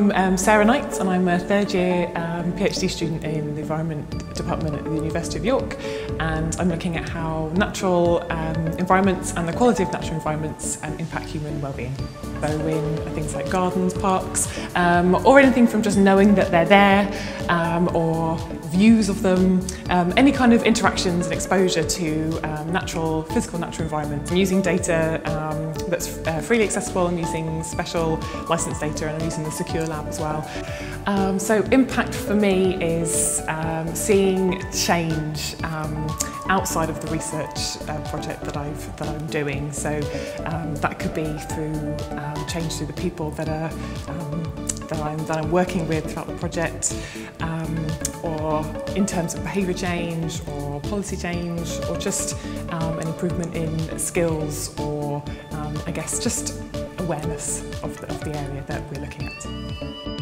I'm Sarah Knight and I'm a third year PhD student in the Environment Department at the University of York, and I'm looking at how natural environments and the quality of natural environments impact human well-being. So in things like gardens, parks, or anything from just knowing that they're there, or views of them, any kind of interactions and exposure to physical natural environments. I'm using data that's freely accessible. I'm using special license data, and I'm using the Secure Lab as well. So impact for me is seeing change outside of the research project that I'm doing. So that could be through change through the people that I'm working with throughout the project, or in terms of behaviour change or policy change, or just an improvement in skills, or I guess just awareness of the area that we're looking at.